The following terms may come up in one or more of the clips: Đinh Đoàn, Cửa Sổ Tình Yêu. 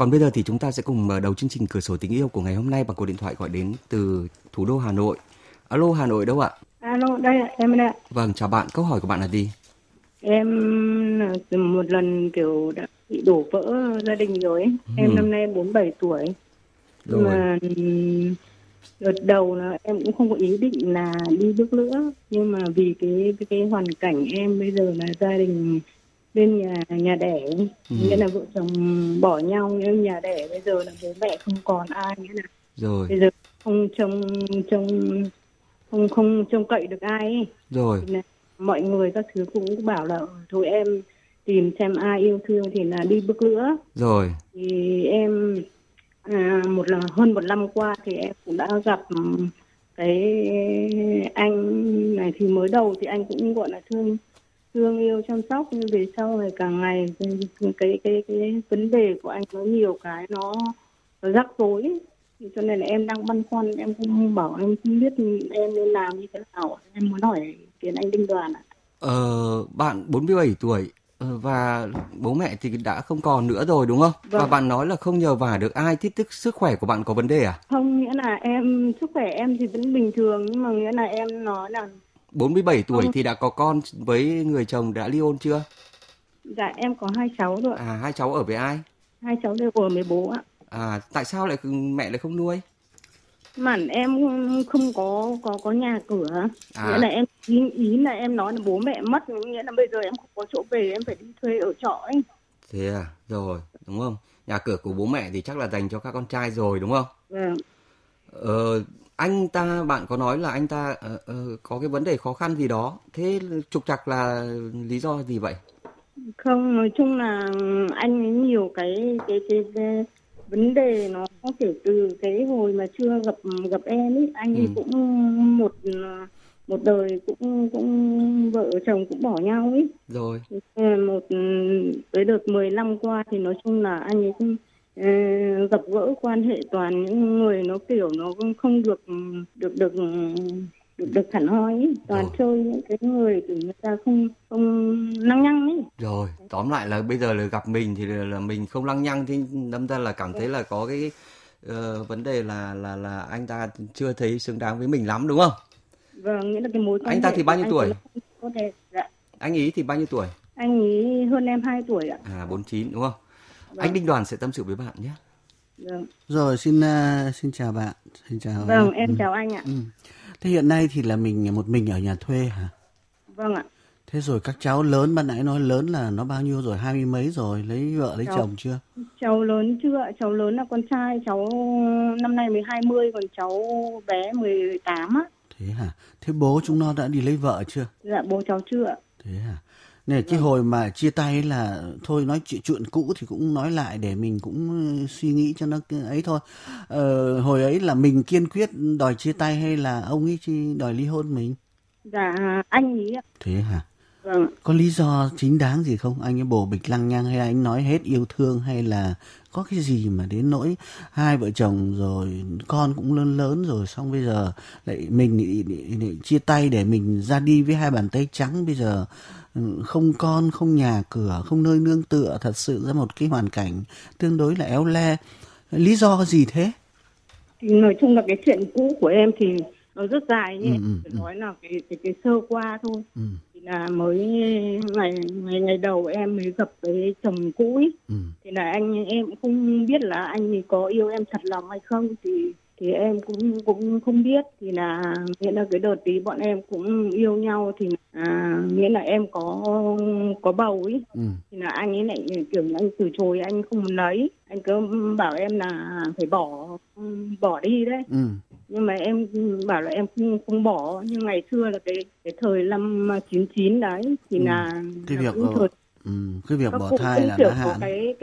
Còn bây giờ thì chúng ta sẽ cùng mở đầu chương trình Cửa sổ tình yêu của ngày hôm nay bằng cuộc điện thoại gọi đến từ thủ đô Hà Nội. Alo, Hà Nội đâu ạ? Alo, đây ạ, em đây ạ. Vâng, chào bạn, câu hỏi của bạn là gì? Em một lần kiểu đã bị đổ vỡ gia đình rồi ấy. Em năm nay 47 tuổi. Rồi. Mà đợt đầu là em cũng không có ý định là đi bước nữa. Nhưng mà vì cái hoàn cảnh em bây giờ là gia đình bên nhà đẻ, nghĩa là vợ chồng bỏ nhau, nghĩa nhà đẻ bây giờ là bố mẹ không còn ai, nghĩa là rồi bây giờ không trông cậy được ai ấy. Rồi là mọi người các thứ cũng bảo là thôi em tìm xem ai yêu thương thì là đi bước nữa. Rồi thì em hơn một năm qua thì em cũng đã gặp cái anh này, thì mới đầu thì anh cũng gọi là thương yêu chăm sóc, nhưng về sau này càng ngày cái vấn đề của anh có nhiều cái nó rắc rối, cho nên là em đang băn khoăn, em cũng bảo em không biết em nên làm như thế nào, em muốn hỏi kiến anh Đinh Đoàn ạ. Bạn 47 tuổi và bố mẹ thì đã không còn nữa rồi đúng không? Vâng. Và bạn nói là không nhờ vả được ai, thế tức sức khỏe của bạn có vấn đề à? Không, nghĩa là em sức khỏe em thì vẫn bình thường, nhưng mà nghĩa là em nói là 47 tuổi thì đã có con với người chồng đã ly hôn chưa? Dạ em có 2 cháu rồi. À, 2 cháu ở với ai? 2 cháu đều ở với bố ạ. À, tại sao lại mẹ lại không nuôi? Mản em không có nhà cửa. Nghĩa là em ý là em nói là bố mẹ mất, nghĩa là bây giờ em không có chỗ về, em phải đi thuê ở trọ ấy. Thế à, rồi, đúng không? Nhà cửa của bố mẹ thì chắc là dành cho các con trai rồi đúng không? Vâng. Anh ta, bạn có nói là anh ta có cái vấn đề khó khăn gì đó, thế trục trặc là lý do gì vậy? Không, nói chung là anh ấy nhiều cái vấn đề nó có thể từ cái hồi mà chưa gặp em ấy, anh ấy cũng một đời cũng vợ chồng cũng bỏ nhau ấy. Rồi. Một tới đợt 10 năm qua thì nói chung là anh ấy cũng gặp gỡ quan hệ toàn những người nó kiểu nó không được hẳn hoi ấy, toàn chơi những cái người kiểu người ta không lăng nhăng ấy. Rồi, tóm lại là bây giờ là gặp mình thì là mình không lăng nhăng, thì đâm ra là cảm thấy là có cái vấn đề là anh ta chưa thấy xứng đáng với mình lắm đúng không? Vâng, nghĩa là cái mối quan hệ. Anh ta thì bao nhiêu tuổi? Dạ. Anh ý thì bao nhiêu tuổi? Anh ý hơn em 2 tuổi ạ. À, 49 đúng không? Vâng. Anh Đinh Đoàn sẽ tâm sự với bạn nhé. Vâng. Rồi xin chào bạn. Xin chào. Vâng, em chào anh ạ. Thế hiện nay thì là mình một mình ở nhà thuê hả? Vâng ạ. Thế rồi các cháu lớn, ban nãy nói lớn là nó bao nhiêu rồi, 20 mấy rồi, lấy vợ lấy chồng chưa? Cháu lớn chưa, cháu lớn là con trai, cháu năm nay mới 20, còn cháu bé 18 á. Thế hả? Thế bố chúng nó đã đi lấy vợ chưa? Dạ bố cháu chưa. Thế hả? Này, cái hồi mà chia tay là thôi nói chuyện cũ thì cũng nói lại để mình cũng suy nghĩ cho nó ấy thôi. Hồi ấy là mình kiên quyết đòi chia tay hay là ông ấy đòi ly hôn mình? Dạ, anh ấy ạ. Thế hả? Vâng. Có lý do chính đáng gì không? Anh ấy bồ bịch lăng nhăng hay anh nói hết yêu thương hay là có cái gì mà đến nỗi hai vợ chồng rồi con cũng lớn rồi, xong bây giờ lại mình lại chia tay để mình ra đi với hai bàn tay trắng, bây giờ không con, không nhà cửa, không nơi nương tựa, thật sự ra một cái hoàn cảnh tương đối là éo le. Lý do gì thế? Nói chung là cái chuyện cũ của em thì nó rất dài nhé, nói là cái sơ qua thôi. Thì là mới ngày đầu em mới gặp cái chồng cũ ấy. Thì là anh em cũng không biết là anh ấy có yêu em thật lòng hay không, thì em cũng không biết. Thì là nghĩa là cái đợt tí bọn em cũng yêu nhau thì nghĩa là em có bầu ấy. Thì là anh ấy lại kiểu anh từ chối, anh không muốn lấy, anh cứ bảo em là phải bỏ đi đấy. Nhưng mà em bảo là em không bỏ, nhưng ngày xưa là cái thời năm 99 đấy thì là cái việc bỏ thai là đã hạn.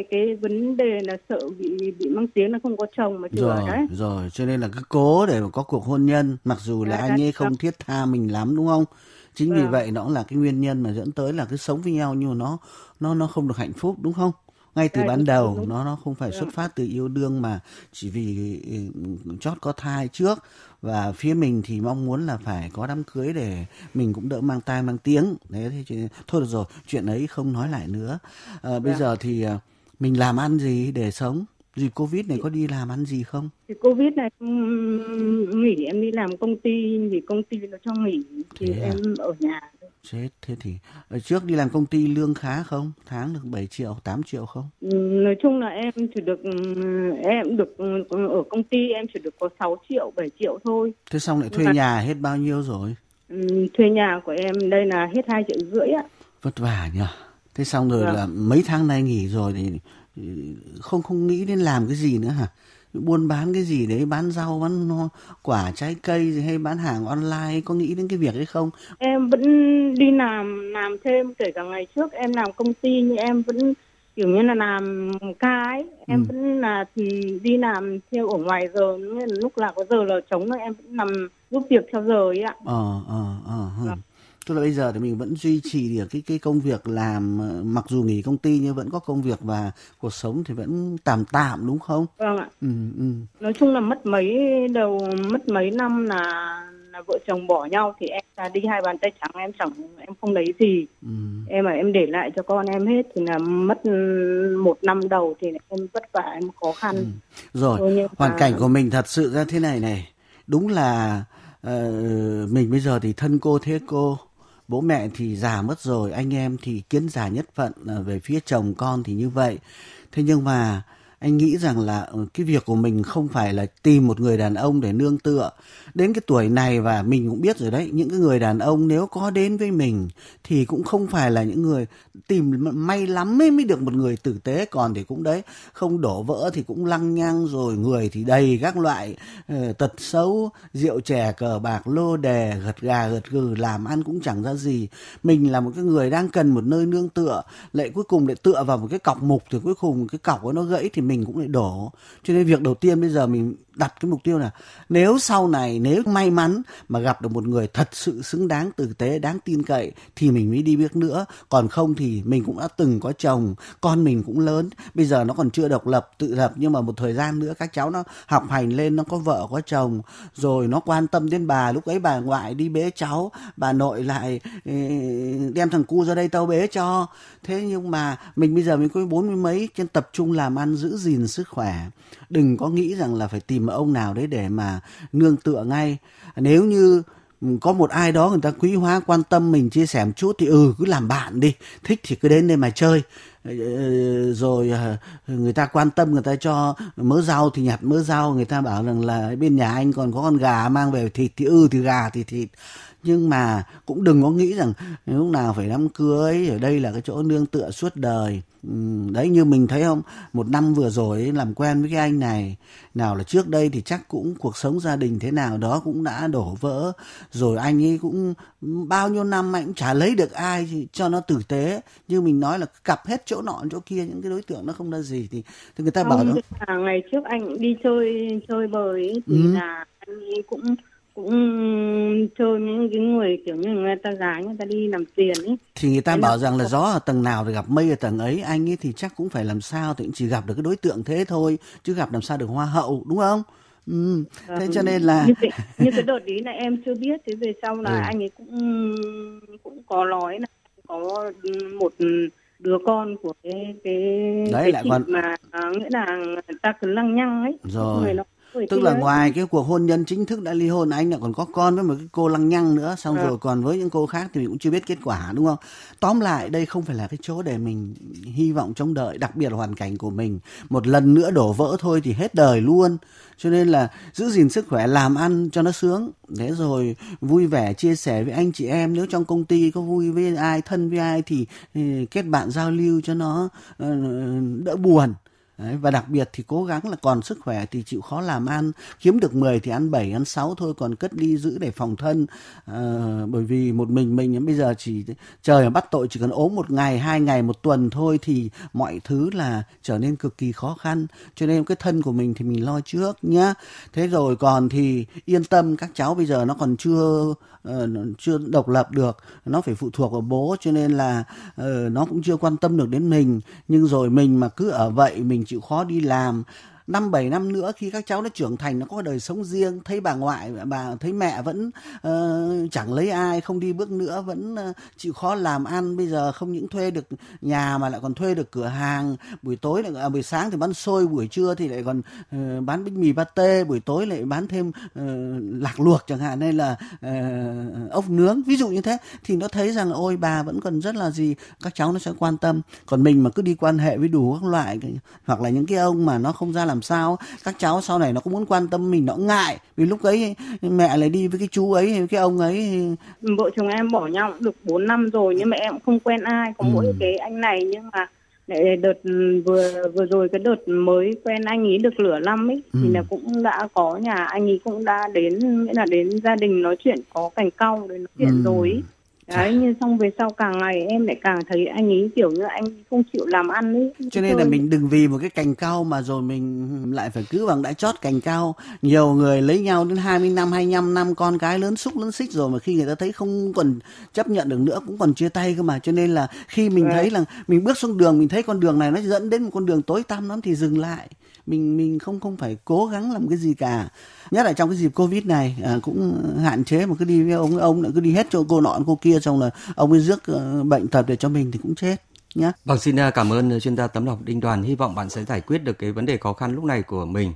Cái vấn đề là sợ bị mang tiếng là không có chồng mà chừa đấy. Rồi, cho nên là cứ cố để mà có cuộc hôn nhân, mặc dù là anh ấy không thiết tha mình lắm đúng không? Chính vì vậy nó cũng là cái nguyên nhân mà dẫn tới là cứ sống với nhau nhưng mà nó không được hạnh phúc đúng không? Ngay từ ban đầu đúng. Nó không phải xuất phát từ yêu đương mà chỉ vì chót có thai trước, và phía mình thì mong muốn là phải có đám cưới để mình cũng đỡ mang tai mang tiếng. Đấy thì thôi được rồi, chuyện ấy không nói lại nữa. Bây giờ thì mình làm ăn gì để sống? Dịp Covid này có đi làm ăn gì không? Dịp Covid này nghỉ, em đi làm công ty vì công ty nó cho nghỉ thì em ở nhà. Chết, thế thì trước đi làm công ty lương khá không? Tháng được 7 triệu, 8 triệu không? Nói chung là em chỉ được, ở công ty em chỉ được có 6 triệu, 7 triệu thôi. Thế xong lại thuê nhà hết bao nhiêu rồi? Thuê nhà của em đây là hết 2,5 triệu ạ. Vất vả nhỉ? Thế xong rồi là mấy tháng nay nghỉ rồi thì không nghĩ đến làm cái gì nữa hả? Buôn bán cái gì đấy, bán rau, bán quả, trái cây gì hay bán hàng online, có nghĩ đến cái việc ấy không? Em vẫn đi làm thêm, kể cả ngày trước em làm công ty nhưng em vẫn kiểu như là làm ca ấy, em vẫn là đi làm theo ở ngoài giờ, lúc là có giờ là trống em vẫn làm giúp việc theo giờ ấy ạ. Tức là bây giờ thì mình vẫn duy trì được cái công việc làm, mặc dù nghỉ công ty nhưng vẫn có công việc và cuộc sống thì vẫn tạm đúng không? Vâng ạ. Nói chung là mất mấy năm là vợ chồng bỏ nhau thì em ra đi hai bàn tay trắng, em không lấy gì. Em để lại cho con em hết thì là mất một năm đầu thì em vất vả, em khó khăn. Rồi hoàn cảnh của mình thật sự ra thế này này, đúng là mình bây giờ thì thân cô thế cô, bố mẹ thì già mất rồi, anh em thì kiến già nhất phận, về phía chồng con thì như vậy. Thế nhưng mà anh nghĩ rằng là cái việc của mình không phải là tìm một người đàn ông để nương tựa. Đến cái tuổi này và mình cũng biết rồi đấy, những cái người đàn ông nếu có đến với mình thì cũng không phải là những người tìm may lắm mới được một người tử tế, còn thì cũng đấy, không đổ vỡ thì cũng lăng nhăng rồi, người thì đầy các loại tật xấu, rượu chè cờ bạc lô đề, gật gà gật gừ, làm ăn cũng chẳng ra gì. Mình là một cái người đang cần một nơi nương tựa, lại cuối cùng lại tựa vào một cái cọc mục thì cuối cùng cái cọc nó gãy thì mình cũng lại đổ. Cho nên việc đầu tiên bây giờ mình đặt cái mục tiêu là nếu sau này nếu may mắn mà gặp được một người thật sự xứng đáng, tử tế, đáng tin cậy thì mình mới đi bước nữa. Còn không thì mình cũng đã từng có chồng, con mình cũng lớn, bây giờ nó còn chưa độc lập, tự lập, nhưng mà một thời gian nữa các cháu nó học hành lên, nó có vợ có chồng rồi, nó quan tâm đến bà, lúc ấy bà ngoại đi bế cháu, bà nội lại đem thằng cu ra đây tao bế cho. Thế nhưng mà mình bây giờ mình có 40 mấy, trên tập trung làm ăn, giữ gìn sức khỏe, đừng có nghĩ rằng là phải tìm ông nào đấy để mà nương tựa ngay. Nếu như có một ai đó người ta quý hóa, quan tâm mình, chia sẻ một chút thì cứ làm bạn đi, thích thì cứ đến đây mà chơi, rồi người ta quan tâm, người ta cho mớ rau thì nhặt mớ rau, người ta bảo rằng là bên nhà anh còn có con gà mang về thịt thì thì gà thì thịt. Nhưng mà cũng đừng có nghĩ rằng lúc nào phải đám cưới, ở đây là cái chỗ nương tựa suốt đời. Đấy, như mình thấy không, một năm vừa rồi ấy, làm quen với cái anh này, nào là trước đây thì chắc cũng cuộc sống gia đình thế nào đó cũng đã đổ vỡ rồi, anh ấy cũng bao nhiêu năm anh cũng chả lấy được ai cho nó tử tế. Như mình nói là cặp hết chỗ nọ chỗ kia, những cái đối tượng nó không ra gì thì người ta không, bảo nó là ngày trước anh đi chơi bời ấy, thì là anh ấy cũng chơi những cái người kiểu như người ta gái, người ta đi làm tiền ấy. Thì người ta bảo rằng là gió ở tầng nào thì gặp mây ở tầng ấy, anh ấy thì chắc cũng phải làm sao thì cũng chỉ gặp được cái đối tượng thế thôi, chứ gặp làm sao được hoa hậu, đúng không? Thế cho nên là như cái đợt ý là em chưa biết, thế về sau là anh ấy cũng có nói là có một đứa con của cái chị còn... mà nghĩa là người ta cứ lăng nhăng ấy. Rồi. Tức là ngoài cái cuộc hôn nhân chính thức đã ly hôn, anh lại còn có con với một cái cô lăng nhăng nữa, xong rồi còn với những cô khác thì mình cũng chưa biết kết quả, đúng không? Tóm lại đây không phải là cái chỗ để mình hy vọng trong đời, đặc biệt là hoàn cảnh của mình. Một lần nữa đổ vỡ thôi thì hết đời luôn. Cho nên là giữ gìn sức khỏe, làm ăn cho nó sướng. Thế rồi vui vẻ chia sẻ với anh chị em, nếu trong công ty có vui với ai, thân với ai thì kết bạn giao lưu cho nó đỡ buồn. Đấy, và đặc biệt thì cố gắng là còn sức khỏe thì chịu khó làm ăn, kiếm được 10 thì ăn 7, ăn 6 thôi, còn cất đi giữ để phòng thân. Bởi vì một mình bây giờ chỉ trời mà bắt tội, chỉ cần ốm một ngày, 2 ngày, một tuần thôi thì mọi thứ là trở nên cực kỳ khó khăn. Cho nên cái thân của mình thì mình lo trước nhá. Thế rồi còn thì yên tâm, các cháu bây giờ nó còn chưa độc lập được, nó phải phụ thuộc vào bố, cho nên là nó cũng chưa quan tâm được đến mình. Nhưng rồi mình mà cứ ở vậy, mình chịu khó đi làm, năm 7 năm nữa khi các cháu nó trưởng thành, nó có đời sống riêng, thấy bà ngoại, bà thấy mẹ vẫn chẳng lấy ai, không đi bước nữa, vẫn chịu khó làm ăn. Bây giờ không những thuê được nhà mà lại còn thuê được cửa hàng, buổi tối lại buổi sáng thì bán xôi, buổi trưa thì lại còn bán bánh mì pate, buổi tối lại bán thêm lạc luộc chẳng hạn, hay là ốc nướng, ví dụ như thế, thì nó thấy rằng ôi bà vẫn còn rất là gì, các cháu nó sẽ quan tâm. Còn mình mà cứ đi quan hệ với đủ các loại, hoặc là những cái ông mà nó không ra làm sao, các cháu sau này nó cũng muốn quan tâm mình, nó ngại, vì lúc ấy mẹ lại đi với cái chú ấy hay cái ông ấy. Vợ chồng em bỏ nhau được 4 năm rồi nhưng mà em cũng không quen ai, có mỗi cái anh này, nhưng mà đợt vừa rồi cái đợt mới quen anh ấy được nửa năm ấy thì là cũng đã có nhà, anh ấy cũng đã đến, nghĩa là đến gia đình nói chuyện, có cành cau nói chuyện rồi ấy. Đấy, nhưng xong về sau càng ngày em lại càng thấy anh ấy kiểu như anh không chịu làm ăn ấy. Cho nên là mình đừng vì một cái cành cau mà rồi mình lại phải cứ bằng đã chót cành cau. Nhiều người lấy nhau đến 20 năm, 25 năm, con cái lớn xúc lớn xích rồi mà khi người ta thấy không còn chấp nhận được nữa cũng còn chia tay cơ mà. Cho nên là khi mình thấy là mình bước xuống đường, mình thấy con đường này nó dẫn đến một con đường tối tăm lắm thì dừng lại. Mình không phải cố gắng làm cái gì cả. Nhất là trong cái dịp Covid này cũng hạn chế mà cứ đi với ông lại cứ đi hết cho cô nọ cô kia, xong là ông ấy rước bệnh tật để cho mình thì cũng chết nhá. Vâng, xin cảm ơn chuyên gia tấm lòng Đinh Đoàn. Hy vọng bạn sẽ giải quyết được cái vấn đề khó khăn lúc này của mình.